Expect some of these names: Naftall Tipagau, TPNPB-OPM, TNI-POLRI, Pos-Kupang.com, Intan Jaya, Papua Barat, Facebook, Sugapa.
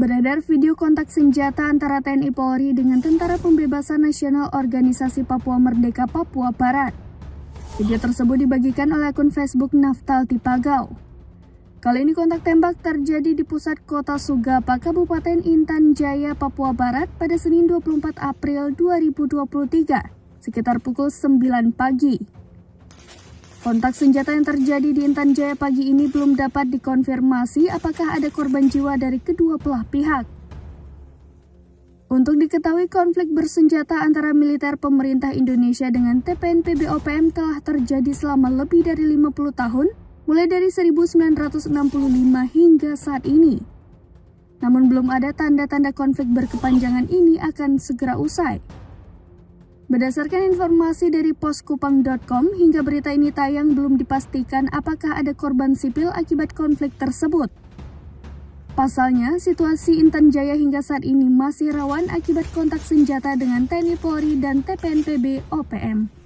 Beredar video kontak senjata antara TNI Polri dengan Tentara Pembebasan Nasional Organisasi Papua Merdeka Papua Barat. Video tersebut dibagikan oleh akun Facebook Naftall Tipagau. Kali ini kontak tembak terjadi di pusat kota Sugapa, Kabupaten Intan Jaya, Papua Barat pada Senin 24 April 2023, sekitar pukul 9 pagi. Kontak senjata yang terjadi di Intan Jaya pagi ini belum dapat dikonfirmasi apakah ada korban jiwa dari kedua belah pihak. Untuk diketahui, konflik bersenjata antara militer pemerintah Indonesia dengan TPNPB-OPM telah terjadi selama lebih dari 50 tahun, mulai dari 1965 hingga saat ini. Namun belum ada tanda-tanda konflik berkepanjangan ini akan segera usai. Berdasarkan informasi dari Pos-Kupang.com, hingga berita ini tayang belum dipastikan apakah ada korban sipil akibat konflik tersebut. Pasalnya, situasi Intan Jaya hingga saat ini masih rawan akibat kontak senjata dengan TNI Polri dan TPNPB-OPM.